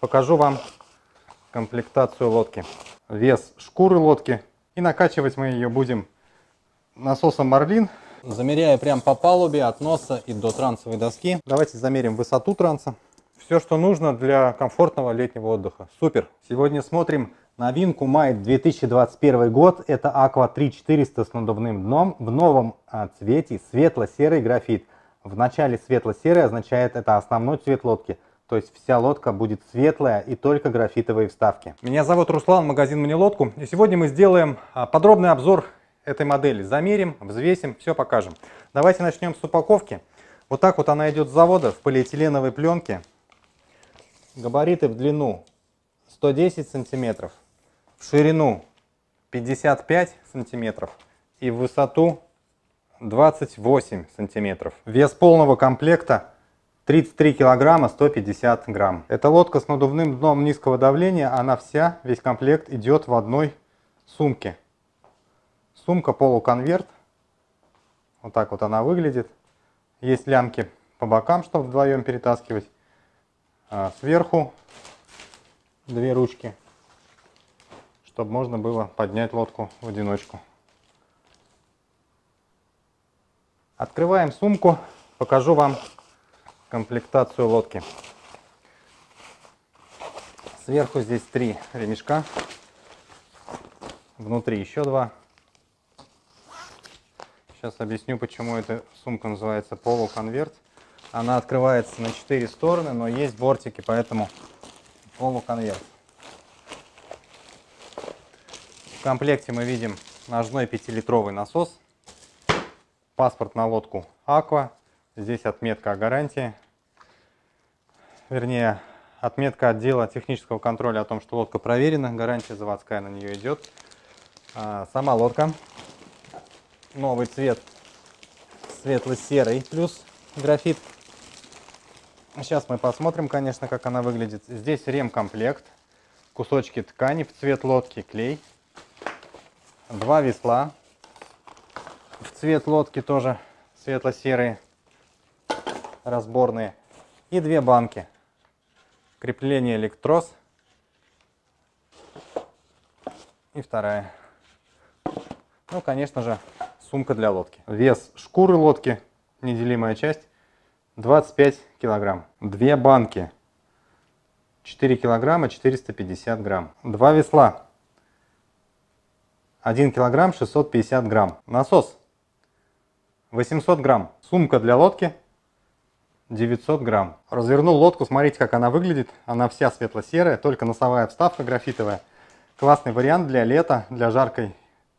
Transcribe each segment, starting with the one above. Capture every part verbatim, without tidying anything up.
Покажу вам комплектацию лодки. Вес шкуры лодки. И накачивать мы ее будем насосом Marlin. Замеряя прям по палубе от носа и до трансовой доски. Давайте замерим высоту транса. Все, что нужно для комфортного летнего отдыха. Супер! Сегодня смотрим новинку мая две тысячи двадцать первый год. Это Aqua три четыреста с надувным дном в новом цвете светло-серый графит. В начале светло-серый означает это основной цвет лодки. То есть вся лодка будет светлая и только графитовые вставки. Меня зовут Руслан, магазин «Мне лодку». И сегодня мы сделаем подробный обзор этой модели. Замерим, взвесим, все покажем. Давайте начнем с упаковки. Вот так вот она идет с завода в полиэтиленовой пленке. Габариты в длину сто десять сантиметров, в ширину пятьдесят пять сантиметров и в высоту двадцать восемь сантиметров. Вес полного комплекта тридцать три килограмма сто пятьдесят грамм. Это лодка с надувным дном низкого давления, она вся, весь комплект идет в одной сумке. Сумка полуконверт, вот так вот она выглядит. Есть лямки по бокам, чтобы вдвоем перетаскивать. А сверху две ручки, чтобы можно было поднять лодку в одиночку. Открываем сумку, покажу вам комплектацию лодки. Сверху здесь три ремешка, внутри еще два. Сейчас объясню, почему эта сумка называется полуконверт. Она открывается на четыре стороны, но есть бортики, поэтому полуконверт. В комплекте мы видим ножной пятилитровый насос, паспорт на лодку Aqua, здесь отметка о гарантии, вернее отметка отдела технического контроля о том, что лодка проверена, гарантия заводская на нее идет. А сама лодка, новый цвет, светло-серый плюс графит. Сейчас мы посмотрим, конечно, как она выглядит. Здесь ремкомплект, кусочки ткани в цвет лодки, клей, два весла в цвет лодки тоже светло-серые, разборные, и две банки, крепление электрос и вторая. Ну, конечно же, сумка для лодки. Вес шкуры лодки, неделимая часть, двадцать пять килограмм. Две банки, четыре килограмма четыреста пятьдесят грамм. Два весла, один килограмм шестьсот пятьдесят грамм. Насос восемьсот грамм. Сумка для лодки девятьсот грамм. Развернул лодку, смотрите, как она выглядит. Она вся светло-серая, только носовая вставка графитовая. Классный вариант для лета, для жаркой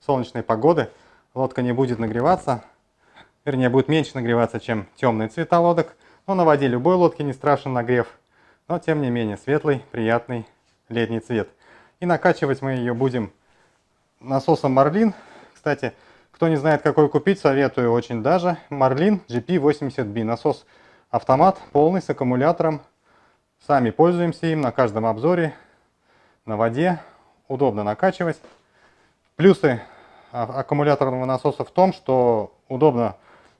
солнечной погоды. Лодка не будет нагреваться. Вернее, будет меньше нагреваться, чем темные цвета лодок. Но на воде любой лодки не страшен нагрев. Но, тем не менее, светлый, приятный летний цвет. И накачивать мы ее будем насосом Marlin. Кстати, кто не знает, какой купить, советую очень даже. Marlin джи пи восемьдесят би. Насос автомат полный, с аккумулятором. Сами пользуемся им на каждом обзоре. На воде удобно накачивать. Плюсы аккумуляторного насоса в том, что удобно.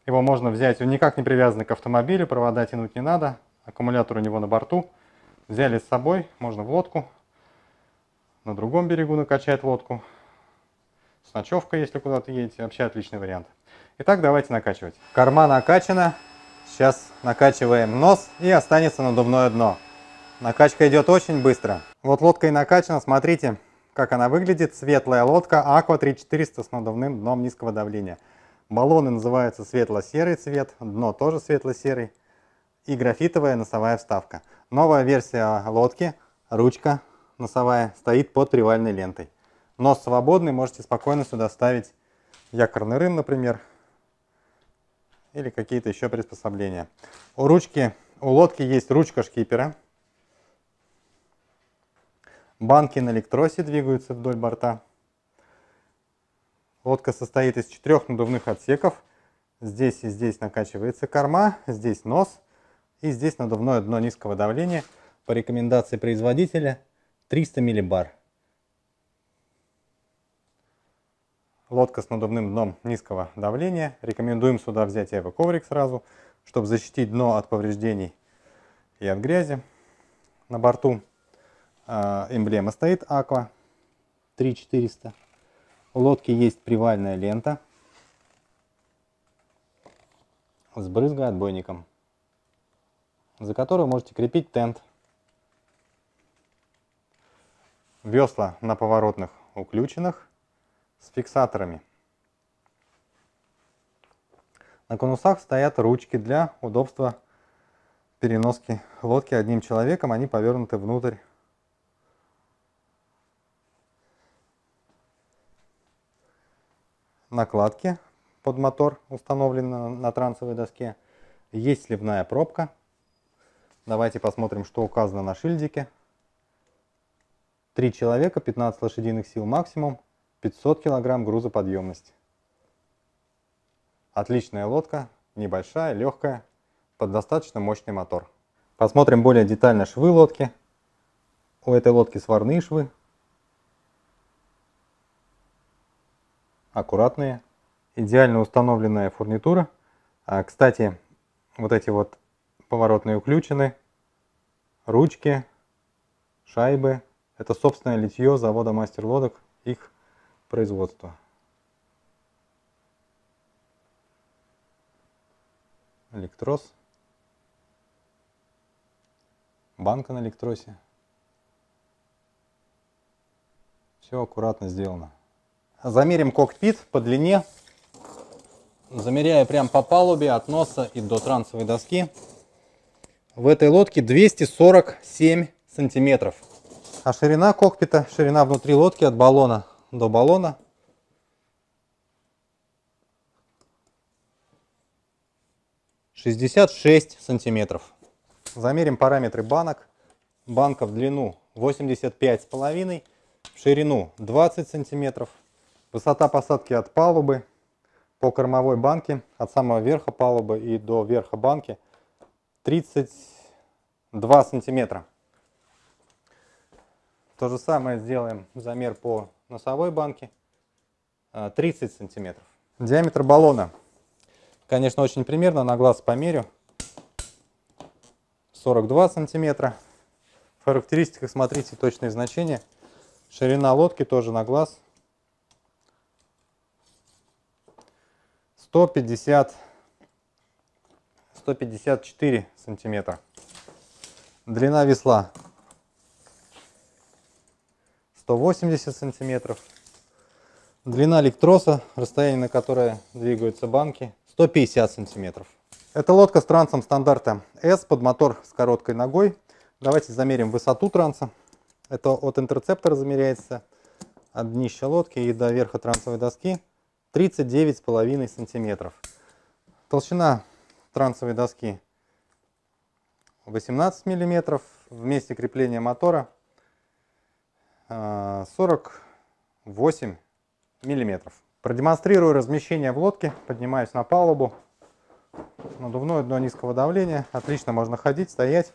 Его можно взять, он никак не привязан к автомобилю, провода тянуть не надо. Аккумулятор у него на борту. Взяли с собой, можно в лодку. На другом берегу накачать лодку. С ночевкой, если куда-то едете, вообще отличный вариант. Итак, давайте накачивать. Корма накачана. Сейчас накачиваем нос и останется надувное дно. Накачка идет очень быстро. Вот лодка и накачана, смотрите, как она выглядит. Светлая лодка Aqua три четыреста с надувным дном низкого давления. Баллоны называются светло-серый цвет, дно тоже светло-серый и графитовая носовая вставка. Новая версия лодки, ручка носовая стоит под привальной лентой. Нос свободный, можете спокойно сюда ставить якорный рым, например, или какие-то еще приспособления. У ручки, у лодки есть ручка шкипера. Банки на электросе двигаются вдоль борта. Лодка состоит из четырех надувных отсеков. Здесь и здесь накачивается корма, здесь нос и здесь надувное дно низкого давления. По рекомендации производителя триста миллибар. Лодка с надувным дном низкого давления. Рекомендуем сюда взять эва-коврик сразу, чтобы защитить дно от повреждений и от грязи на борту. эмблема стоит Aqua три тысячи четыреста. У лодки есть привальная лента с брызгоотбойником, за которую можете крепить тент. Весла на поворотных уключенных с фиксаторами. На конусах стоят ручки для удобства переноски лодки одним человеком. Они повернуты внутрь. Накладки под мотор установлены на трансовой доске. Есть сливная пробка. Давайте посмотрим, что указано на шильдике. три человека, пятнадцать лошадиных сил максимум, пятьсот килограмм грузоподъемности. Отличная лодка, небольшая, легкая, под достаточно мощный мотор. Посмотрим более детально швы лодки. У этой лодки сварные швы. Аккуратные, идеально установленная фурнитура. А, кстати, вот эти вот поворотные уключены, ручки, шайбы. Это собственное литье завода Мастер Лодок, их производство. Электрос. Банка на электросе. Все аккуратно сделано. Замерим кокпит по длине, замеряя прям по палубе от носа и до трансовой доски. В этой лодке двести сорок семь сантиметров. А ширина кокпита, ширина внутри лодки от баллона до баллона, шестьдесят шесть сантиметров. Замерим параметры банок. Банка в длину восемьдесят пять с половиной, в ширину двадцать сантиметров. Высота посадки от палубы по кормовой банке, от самого верха палубы и до верха банки, тридцать два сантиметра. То же самое сделаем замер по носовой банке, тридцать сантиметров. Диаметр баллона, конечно, очень примерно, на глаз померю, сорок два сантиметра. В характеристиках смотрите точные значения. Ширина лодки тоже на глаз сто пятьдесят, сто пятьдесят четыре сантиметра. Длина весла сто восемьдесят сантиметров. Длина электроса, расстояние, на которое двигаются банки, сто пятьдесят сантиметров. Это лодка с трансом стандарта S под мотор с короткой ногой. Давайте замерим высоту транса. Это от интерцептора замеряется от днища лодки и до верха трансовой доски. тридцать девять с половиной сантиметров. Толщина трансовой доски восемнадцать миллиметров. В месте крепления мотора сорок восемь миллиметров. Продемонстрирую размещение в лодке. Поднимаюсь на палубу. Надувное дно низкого давления. Отлично можно ходить, стоять.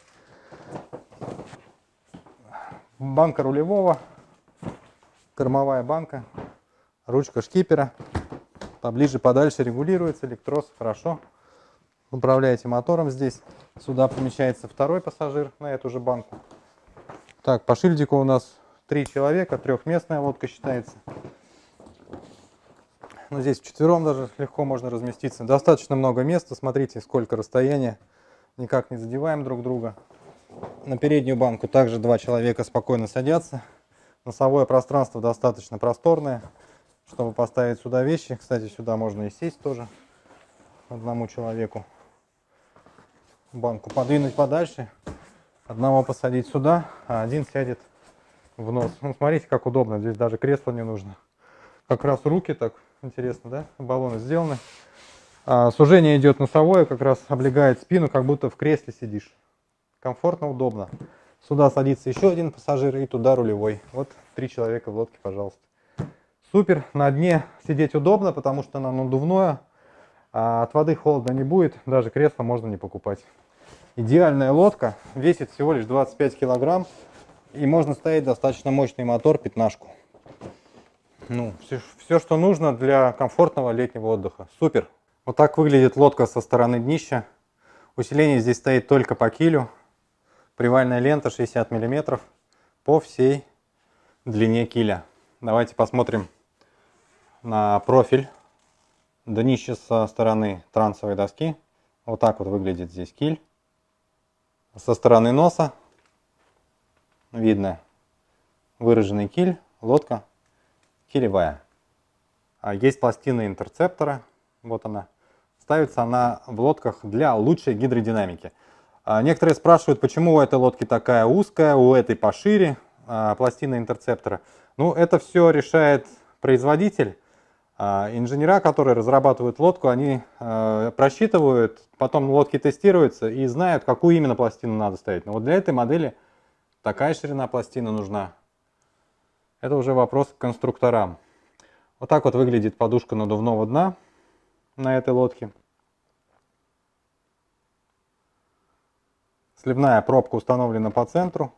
Банка рулевого. Кормовая банка. Ручка шкипера. Поближе, подальше регулируется, электрос, хорошо. Управляете мотором здесь. Сюда помещается второй пассажир на эту же банку. Так, по шильдику у нас три человека, трехместная лодка считается. Но здесь вчетвером даже легко можно разместиться. Достаточно много места, смотрите, сколько расстояния. Никак не задеваем друг друга. На переднюю банку также два человека спокойно садятся. Носовое пространство достаточно просторное, чтобы поставить сюда вещи. Кстати, сюда можно и сесть тоже одному человеку. Банку подвинуть подальше, одного посадить сюда, а один сядет в нос. Ну, смотрите, как удобно, здесь даже кресла не нужно. Как раз руки так, интересно, да, баллоны сделаны. А сужение идет носовое, как раз облегает спину, как будто в кресле сидишь. Комфортно, удобно. Сюда садится еще один пассажир и туда рулевой. Вот три человека в лодке, пожалуйста. Супер, на дне сидеть удобно, потому что оно надувное, а от воды холодно не будет, даже кресло можно не покупать. Идеальная лодка, весит всего лишь двадцать пять килограмм, и можно ставить достаточно мощный мотор, пятнашку. Ну, все, все, что нужно для комфортного летнего отдыха. Супер! Вот так выглядит лодка со стороны днища. Усиление здесь стоит только по килю. Привальная лента шестьдесят миллиметров, по всей длине киля. Давайте посмотрим на профиль. Днище со стороны трансовой доски. Вот так вот выглядит здесь киль. Со стороны носа видно выраженный киль, лодка килевая. А есть пластина интерцептора, вот она. Ставится она в лодках для лучшей гидродинамики. А некоторые спрашивают, почему у этой лодки такая узкая, у этой пошире а, пластина интерцептора. Ну, это все решает производитель. А, инженера, которые разрабатывают лодку, они а, просчитывают, потом лодки тестируются и знают, какую именно пластину надо ставить. Но вот для этой модели такая ширина пластины нужна. Это уже вопрос к конструкторам. Вот так вот выглядит подушка надувного дна на этой лодке. Сливная пробка установлена по центру.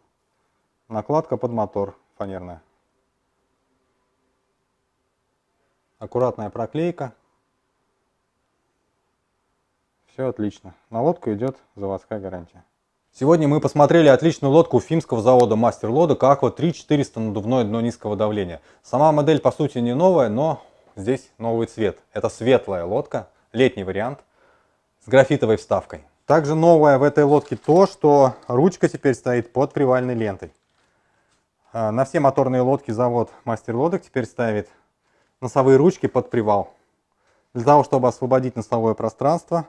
Накладка под мотор фанерная. Аккуратная проклейка. Все отлично. На лодку идет заводская гарантия. Сегодня мы посмотрели отличную лодку уфимского завода Мастер Лодок Aqua три четыреста надувное дно низкого давления. Сама модель по сути не новая, но здесь новый цвет. Это светлая лодка, летний вариант с графитовой вставкой. Также новое в этой лодке то, что ручка теперь стоит под привальной лентой. На все моторные лодки завод Мастер Лодок теперь ставит носовые ручки под привал. Для того, чтобы освободить носовое пространство.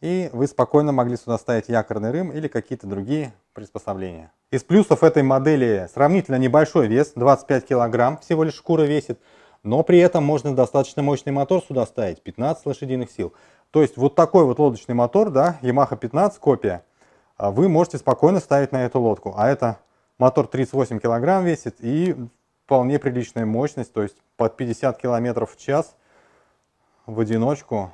И вы спокойно могли сюда ставить якорный рым или какие-то другие приспособления. Из плюсов этой модели сравнительно небольшой вес, двадцать пять килограмм всего лишь шкура весит. Но при этом можно достаточно мощный мотор сюда ставить, пятнадцать лошадиных сил. То есть вот такой вот лодочный мотор, да, Ямаха пятнадцать копия, вы можете спокойно ставить на эту лодку. А это мотор тридцать восемь килограмм весит и вполне приличная мощность, то есть под пятьдесят километров в час в одиночку.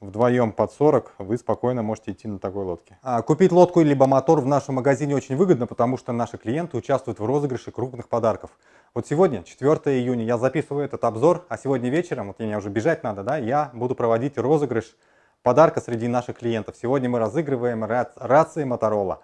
Вдвоем под сорок вы спокойно можете идти на такой лодке. А купить лодку либо мотор в нашем магазине очень выгодно, потому что наши клиенты участвуют в розыгрыше крупных подарков. Вот сегодня, четвёртое июня, я записываю этот обзор, а сегодня вечером, вот мне уже бежать надо, да, я буду проводить розыгрыш подарка среди наших клиентов. Сегодня мы разыгрываем рации Motorola.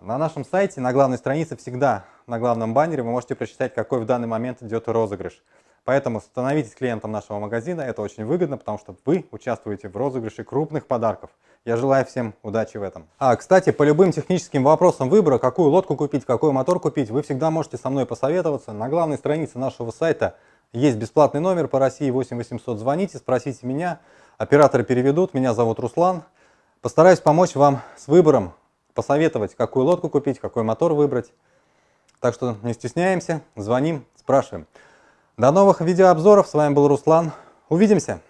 На нашем сайте, на главной странице, всегда на главном баннере вы можете прочитать, какой в данный момент идет розыгрыш. Поэтому становитесь клиентом нашего магазина, это очень выгодно, потому что вы участвуете в розыгрыше крупных подарков. Я желаю всем удачи в этом. А, кстати, по любым техническим вопросам выбора, какую лодку купить, какой мотор купить, вы всегда можете со мной посоветоваться. На главной странице нашего сайта есть бесплатный номер по России восемь восемьсот. Звоните, спросите меня, операторы переведут. Меня зовут Руслан. Постараюсь помочь вам с выбором, посоветовать, какую лодку купить, какой мотор выбрать. Так что не стесняемся, звоним, спрашиваем. До новых видеообзоров, с вами был Руслан, увидимся!